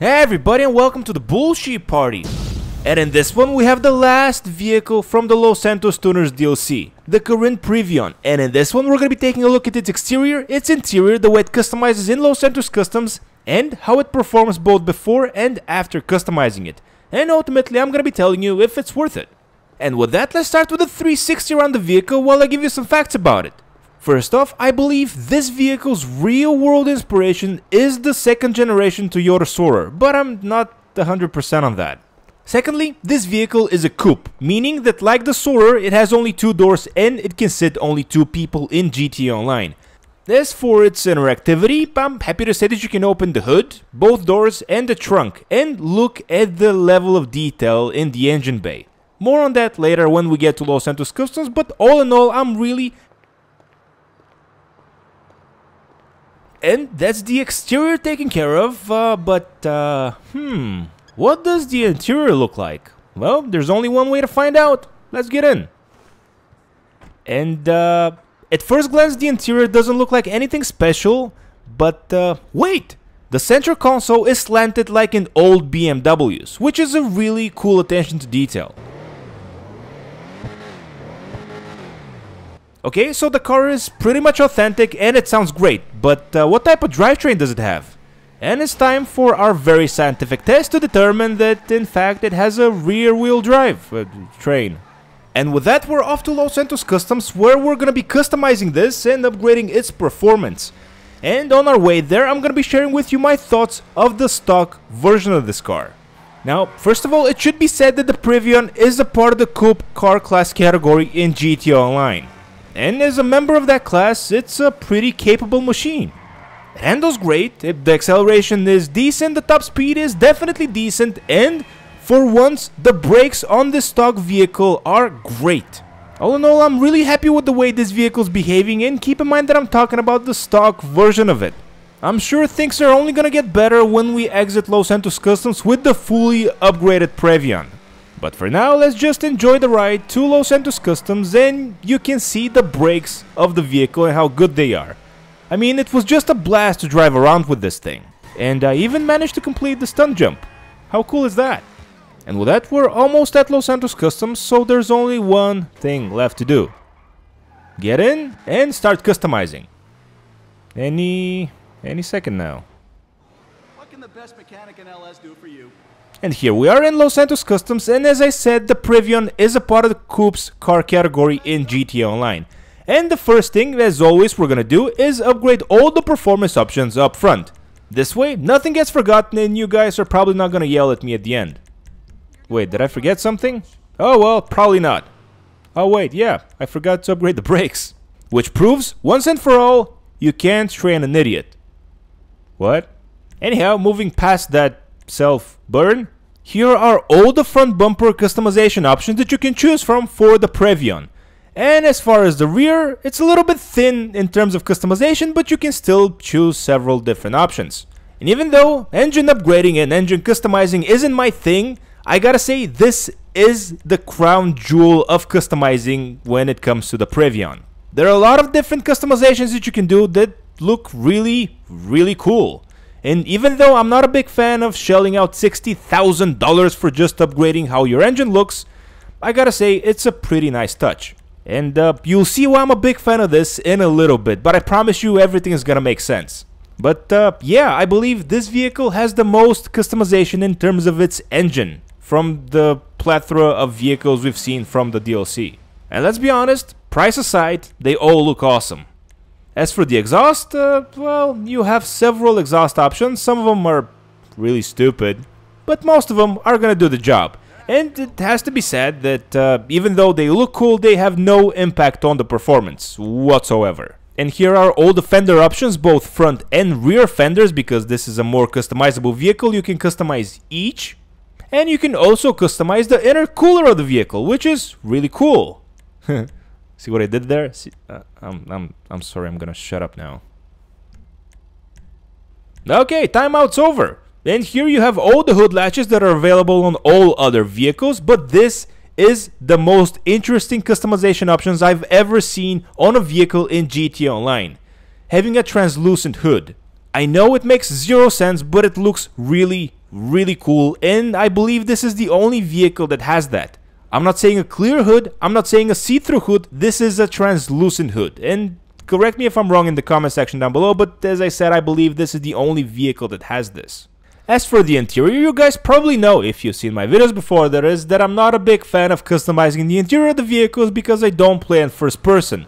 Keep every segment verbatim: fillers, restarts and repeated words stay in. Hey everybody, and welcome to the bullshit party. And in this one we have the last vehicle from the Los Santos Tuners D L C, the Karin Previon. And in this one we're gonna be taking a look at its exterior, its interior, the way it customizes in Los Santos Customs, and how it performs both before and after customizing it. And ultimately I'm gonna be telling you if it's worth it. And with that, let's start with a three sixty around the vehicle while I give you some facts about it. First off, I believe this vehicle's real-world inspiration is the second-generation Toyota Soarer, but I'm not one hundred percent on that. Secondly, this vehicle is a coupe, meaning that like the Soarer, it has only two doors and it can sit only two people in G T A Online. As for its interactivity, I'm happy to say that you can open the hood, both doors and the trunk, and look at the level of detail in the engine bay. More on that later when we get to Los Santos Customs, but all in all, I'm really... And that's the exterior taken care of, uh, but, uh, hmm, what does the interior look like? Well, there's only one way to find out. Let's get in. And, uh, at first glance, the interior doesn't look like anything special, but, uh, wait! The center console is slanted like in old B M Ws, which is a really cool attention to detail. Okay, so the car is pretty much authentic and it sounds great, but uh, what type of drivetrain does it have? And it's time for our very scientific test to determine that in fact it has a rear-wheel drive uh, train. And with that, we're off to Los Santos Customs, where we're gonna be customizing this and upgrading its performance. And on our way there, I'm gonna be sharing with you my thoughts of the stock version of this car. Now, first of all, it should be said that the Previon is a part of the coupe car class category in G T A Online. And as a member of that class, it's a pretty capable machine. It handles great, the acceleration is decent, the top speed is definitely decent, and for once, the brakes on this stock vehicle are great. All in all, I'm really happy with the way this vehicle's behaving, and keep in mind that I'm talking about the stock version of it. I'm sure things are only gonna get better when we exit Los Santos Customs with the fully upgraded Previon. But for now, let's just enjoy the ride to Los Santos Customs, and you can see the brakes of the vehicle and how good they are. I mean, it was just a blast to drive around with this thing. And I even managed to complete the stunt jump. How cool is that? And with that, we're almost at Los Santos Customs, so there's only one thing left to do. Get in and start customizing. Any... any second now. What can the best mechanic in L S do for you? And here we are in Los Santos Customs, and as I said, the Previon is a part of the coupe's car category in G T A Online. And the first thing, as always, we're gonna do is upgrade all the performance options up front. This way, nothing gets forgotten and you guys are probably not gonna yell at me at the end. Wait, did I forget something? Oh well, probably not. Oh wait, yeah, I forgot to upgrade the brakes. Which proves, once and for all, you can't train an idiot. What? Anyhow, moving past that self-burn, here are all the front bumper customization options that you can choose from for the Previon. And as far as the rear, it's a little bit thin in terms of customization, but you can still choose several different options. And even though engine upgrading and engine customizing isn't my thing, I gotta say this is the crown jewel of customizing when it comes to the Previon. There are a lot of different customizations that you can do that look really, really cool. And even though I'm not a big fan of shelling out sixty thousand dollars for just upgrading how your engine looks, I gotta say it's a pretty nice touch. And uh, you'll see why I'm a big fan of this in a little bit, but I promise you everything is gonna make sense. But uh, yeah, I believe this vehicle has the most customization in terms of its engine from the plethora of vehicles we've seen from the D L C. And let's be honest, price aside, they all look awesome. As for the exhaust, uh, well, you have several exhaust options. Some of them are really stupid, but most of them are gonna do the job. And it has to be said that uh, even though they look cool, they have no impact on the performance whatsoever. And here are all the fender options, both front and rear fenders, because this is a more customizable vehicle. You can customize each, and you can also customize the inner cooler of the vehicle, which is really cool. See what I did there? See, uh, I'm, I'm, I'm sorry, I'm gonna shut up now. Okay, timeout's over. And here you have all the hood latches that are available on all other vehicles, but this is the most interesting customization options I've ever seen on a vehicle in G T A Online. Having a translucent hood. I know it makes zero sense, but it looks really, really cool, and I believe this is the only vehicle that has that. I'm not saying a clear hood, I'm not saying a see-through hood, this is a translucent hood, and correct me if I'm wrong in the comment section down below, but as I said, I believe this is the only vehicle that has this. As for the interior, you guys probably know, if you've seen my videos before, that is that I'm not a big fan of customizing the interior of the vehicles because I don't play in first person.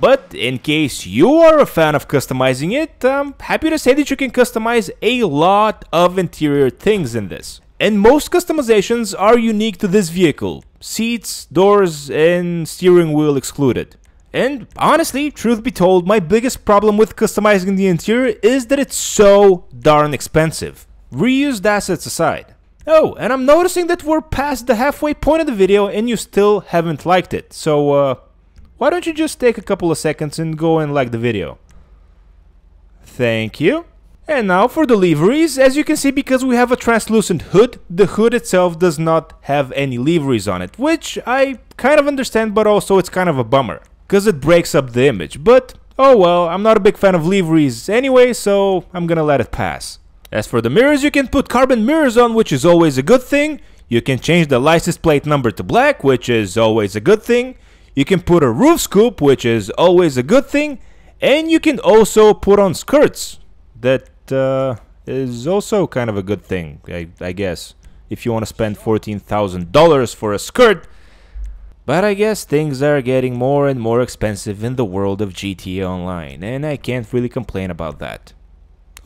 But in case you are a fan of customizing it, I'm happy to say that you can customize a lot of interior things in this. And most customizations are unique to this vehicle, seats, doors, and steering wheel excluded. And honestly, truth be told, my biggest problem with customizing the interior is that it's so darn expensive. Reused assets aside. Oh, and I'm noticing that we're past the halfway point of the video and you still haven't liked it, so uh... why don't you just take a couple of seconds and go and like the video. Thank you. And now for the liveries. As you can see, because we have a translucent hood, the hood itself does not have any liveries on it, which I kind of understand, but also it's kind of a bummer, because it breaks up the image. But, oh well, I'm not a big fan of liveries anyway, so I'm gonna let it pass. As for the mirrors, you can put carbon mirrors on, which is always a good thing. You can change the license plate number to black, which is always a good thing. You can put a roof scoop, which is always a good thing, and you can also put on skirts. That uh, is also kind of a good thing, I, I guess, if you want to spend fourteen thousand dollars for a skirt. But I guess things are getting more and more expensive in the world of G T A Online, and I can't really complain about that.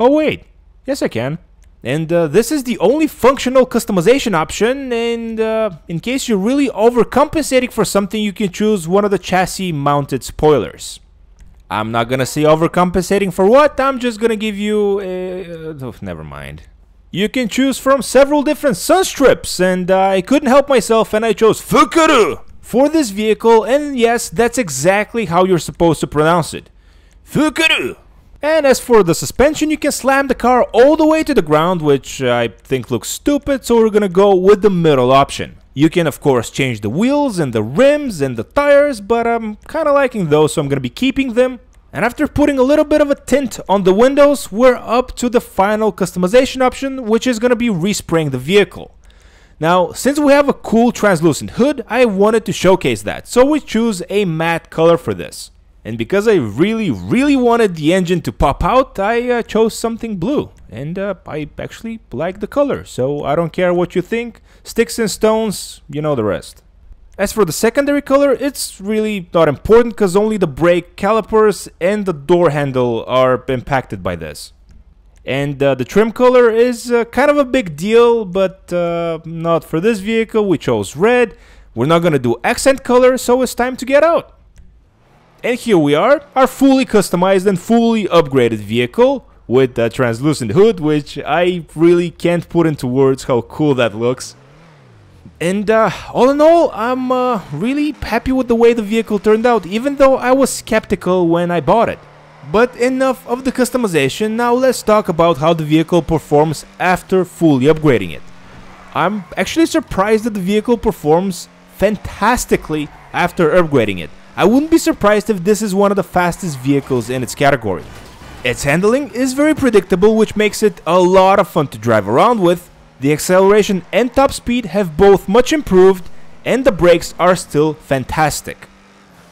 Oh wait, yes I can. And uh, this is the only functional customization option, and uh, in case you're really overcompensating for something, you can choose one of the chassis mounted spoilers. I'm not gonna say overcompensating for what, I'm just gonna give you a... oh, never mind. You can choose from several different sun strips, and uh, I couldn't help myself and I chose FUKURU for this vehicle, and yes, that's exactly how you're supposed to pronounce it. FUKURU! And as for the suspension, you can slam the car all the way to the ground, which I think looks stupid, so we're gonna go with the middle option. You can of course change the wheels and the rims and the tires, but I'm kinda liking those, so I'm gonna be keeping them. And after putting a little bit of a tint on the windows, we're up to the final customization option, which is gonna be respraying the vehicle. Now, since we have a cool translucent hood, I wanted to showcase that, so we choose a matte color for this. And because I really, really wanted the engine to pop out, I uh, chose something blue. And uh, I actually like the color, so I don't care what you think. Sticks and stones, you know the rest. As for the secondary color, it's really not important, because only the brake calipers and the door handle are impacted by this. And uh, the trim color is uh, kind of a big deal, but uh, not for this vehicle. We chose red. We're not gonna do accent color, so it's time to get out. And here we are, our fully customized and fully upgraded vehicle with a translucent hood, which I really can't put into words how cool that looks. And uh, all in all, I'm uh, really happy with the way the vehicle turned out, even though I was skeptical when I bought it. But enough of the customization, now let's talk about how the vehicle performs after fully upgrading it. I'm actually surprised that the vehicle performs fantastically after upgrading it. I wouldn't be surprised if this is one of the fastest vehicles in its category. Its handling is very predictable, which makes it a lot of fun to drive around with. The acceleration and top speed have both much improved, and the brakes are still fantastic.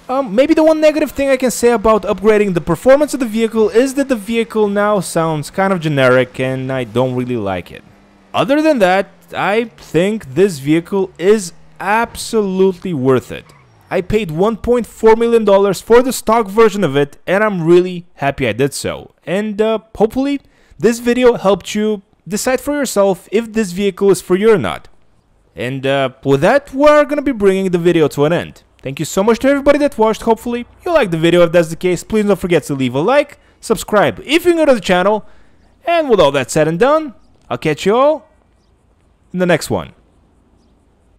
Um, maybe the one negative thing I can say about upgrading the performance of the vehicle is that the vehicle now sounds kind of generic, and I don't really like it. Other than that, I think this vehicle is absolutely worth it. I paid one point four million dollars for the stock version of it, and I'm really happy I did so. And uh, hopefully this video helped you decide for yourself if this vehicle is for you or not. And uh, with that, we're gonna be bringing the video to an end. Thank you so much to everybody that watched. Hopefully you liked the video. If that's the case, please don't forget to leave a like, subscribe if you're new to the channel, and with all that said and done, I'll catch you all in the next one.